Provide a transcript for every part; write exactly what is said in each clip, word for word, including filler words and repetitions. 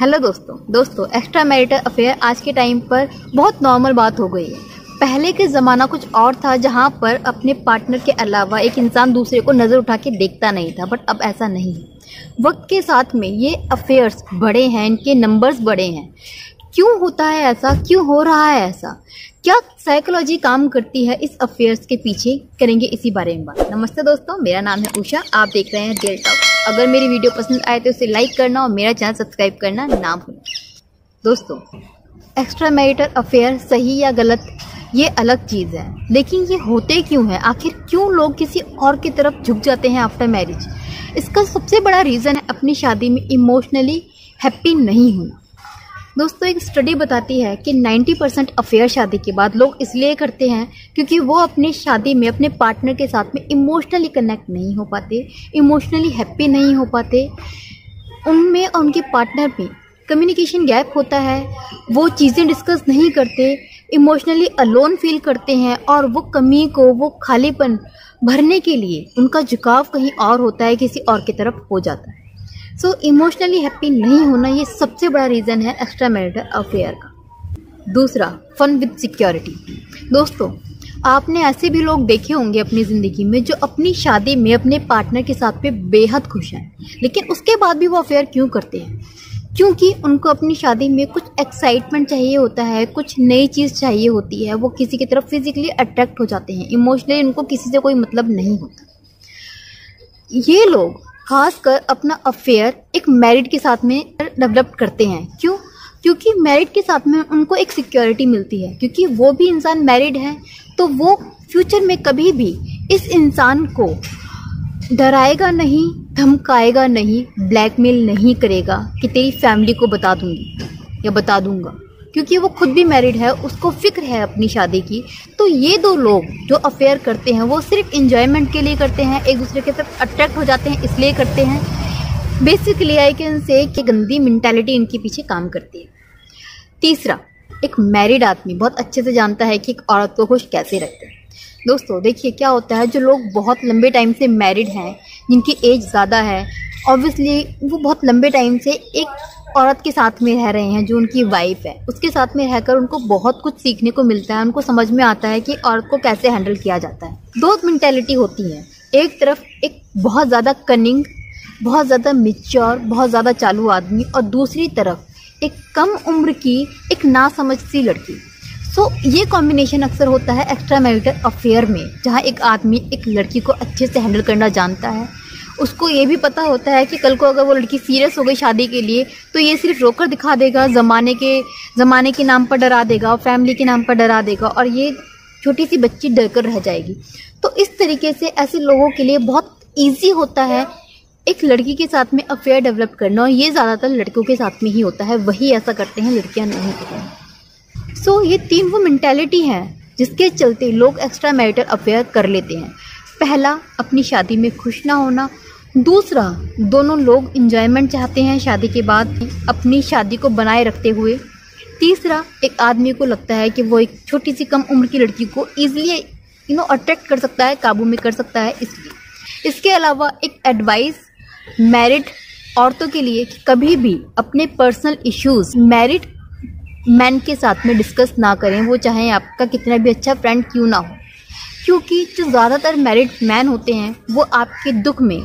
Hello दोस्तों दोस्तों extra marital affair आज के टाइम पर बहुत नॉर्मल बात हो गई है। पहले के ज़माना कुछ और था, जहाँ पर अपने पार्टनर के अलावा एक इंसान दूसरे को नज़र उठा के देखता नहीं था, बट अब ऐसा नहीं है। वक्त के साथ में ये अफेयर्स बढ़े हैं, इनके नंबर्स बढ़े हैं। क्यों होता है ऐसा, क्यों हो रहा है ऐसा, क्या साइकोलॉजी काम करती है इस अफेयर्स के पीछे, करेंगे इसी बारे में बात। नमस्ते दोस्तों, मेरा नाम है उषा, आप देख रहे हैं दिल टॉक्स। अगर मेरी वीडियो पसंद आए तो उसे लाइक करना और मेरा चैनल सब्सक्राइब करना ना भूलें। दोस्तों, एक्स्ट्रा मैरिटल अफेयर सही या गलत ये अलग चीज़ है, लेकिन ये होते क्यों हैं, आखिर क्यों लोग किसी और की तरफ झुक जाते हैं आफ्टर मैरिज। इसका सबसे बड़ा रीज़न है अपनी शादी में इमोशनली हैप्पी नहीं होना। दोस्तों, एक स्टडी बताती है कि नब्बे परसेंट अफेयर शादी के बाद लोग इसलिए करते हैं क्योंकि वो अपनी शादी में अपने पार्टनर के साथ में इमोशनली कनेक्ट नहीं हो पाते, इमोशनली हैप्पी नहीं हो पाते। उनमें और उनके पार्टनर में कम्युनिकेशन गैप होता है, वो चीज़ें डिस्कस नहीं करते, इमोशनली अलोन फील करते हैं और वो कमी को, वो खालीपन भरने के लिए उनका झुकाव कहीं और होता है, किसी और की तरफ हो जाता है। सो इमोशनली हैप्पी नहीं होना ये सबसे बड़ा रीज़न है एक्स्ट्रा मैरिटल अफेयर का। दूसरा, फन विद सिक्योरिटी। दोस्तों, आपने ऐसे भी लोग देखे होंगे अपनी ज़िंदगी में जो अपनी शादी में अपने पार्टनर के साथ पे बेहद खुश हैं, लेकिन उसके बाद भी वो अफेयर क्यों करते हैं? क्योंकि उनको अपनी शादी में कुछ एक्साइटमेंट चाहिए होता है, कुछ नई चीज़ चाहिए होती है। वो किसी की तरफ फिजिकली अट्रैक्ट हो जाते हैं, इमोशनली उनको किसी से कोई मतलब नहीं होता। ये लोग खासकर अपना अफेयर एक मैरिड के साथ में डेवलप करते हैं। क्यों? क्योंकि मैरिड के साथ में उनको एक सिक्योरिटी मिलती है, क्योंकि वो भी इंसान मैरिड है, तो वो फ्यूचर में कभी भी इस इंसान को डराएगा नहीं, धमकाएगा नहीं, ब्लैकमेल नहीं करेगा कि तेरी फैमिली को बता दूंगी या बता दूंगा, क्योंकि वो खुद भी मैरिड है, उसको फिक्र है अपनी शादी की। तो ये दो लोग जो अफेयर करते हैं वो सिर्फ एंजॉयमेंट के लिए करते हैं, एक दूसरे के तरफ अट्रैक्ट हो जाते हैं इसलिए करते हैं। बेसिकली आई कैन से कि गंदी मेंटालिटी इनके पीछे काम करती है। तीसरा, एक मैरिड आदमी बहुत अच्छे से जानता है कि एक औरत को खुश कैसे रखते हैं। दोस्तों, देखिए क्या होता है, जो लोग बहुत लंबे टाइम से मैरिड हैं, जिनकी एज ज़्यादा है, ऑब्वियसली वो बहुत लंबे टाइम से एक औरत के साथ में रह रहे हैं जो उनकी वाइफ है, उसके साथ में रहकर उनको बहुत कुछ सीखने को मिलता है। उनको समझ में आता है कि औरत को कैसे हैंडल किया जाता है। दो मेंटालिटी होती है, एक तरफ एक बहुत ज़्यादा कनिंग, बहुत ज़्यादा मैच्योर, बहुत ज़्यादा चालू आदमी, और दूसरी तरफ एक कम उम्र की, एक नासमझ सी लड़की। सो ये कॉम्बिनेशन अक्सर होता है एक्स्ट्रा मैरिटल अफेयर में, जहाँ एक आदमी एक लड़की को अच्छे से हैंडल करना जानता है। उसको ये भी पता होता है कि कल को अगर वो लड़की सीरियस हो गई शादी के लिए, तो ये सिर्फ रोकर दिखा देगा, ज़माने के ज़माने के नाम पर डरा देगा और फैमिली के नाम पर डरा देगा, और ये छोटी सी बच्ची डर कर रह जाएगी। तो इस तरीके से ऐसे लोगों के लिए बहुत ईजी होता है एक लड़की के साथ में अफेयर डेवलप करना, और ये ज़्यादातर लड़कों के साथ में ही होता है, वही ऐसा करते हैं, लड़कियाँ नहीं करती हैं। सो ये तीन वो मेंटालिटी है जिसके चलते लोग एक्स्ट्रा मैरिटल अफेयर कर लेते हैं। पहला, अपनी शादी में खुश ना होना। दूसरा, दोनों लोग एंजॉयमेंट चाहते हैं शादी के बाद, अपनी शादी को बनाए रखते हुए। तीसरा, एक आदमी को लगता है कि वो एक छोटी सी कम उम्र की लड़की को ईजिली यू नो अट्रैक्ट कर सकता है, काबू में कर सकता है, इसलिए। इसके अलावा एक एडवाइस मैरिड औरतों के लिए कि कभी भी अपने पर्सनल इश्यूज़ मैरिड मैन के साथ में डिस्कस ना करें, वो चाहे आपका कितना भी अच्छा फ्रेंड क्यों ना हो, क्योंकि जो ज़्यादातर मैरिड मैन होते हैं वो आपके दुख में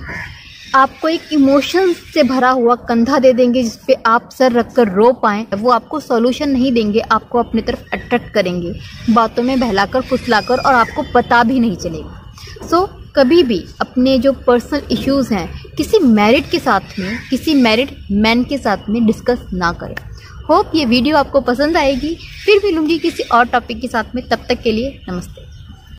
आपको एक इमोशन से भरा हुआ कंधा दे देंगे जिस पे आप सर रख कर रो पाएँ। वो आपको सॉल्यूशन नहीं देंगे, आपको अपनी तरफ अट्रैक्ट करेंगे, बातों में बहलाकर, फुसलाकर, और आपको पता भी नहीं चलेगा। सो कभी भी अपने जो पर्सनल इश्यूज़ हैं किसी मैरिड के साथ में, किसी मैरिड मैन के साथ में डिस्कस ना करें। होप ये वीडियो आपको पसंद आएगी। फिर मिलूँगी किसी और टॉपिक के साथ में, तब तक के लिए नमस्ते।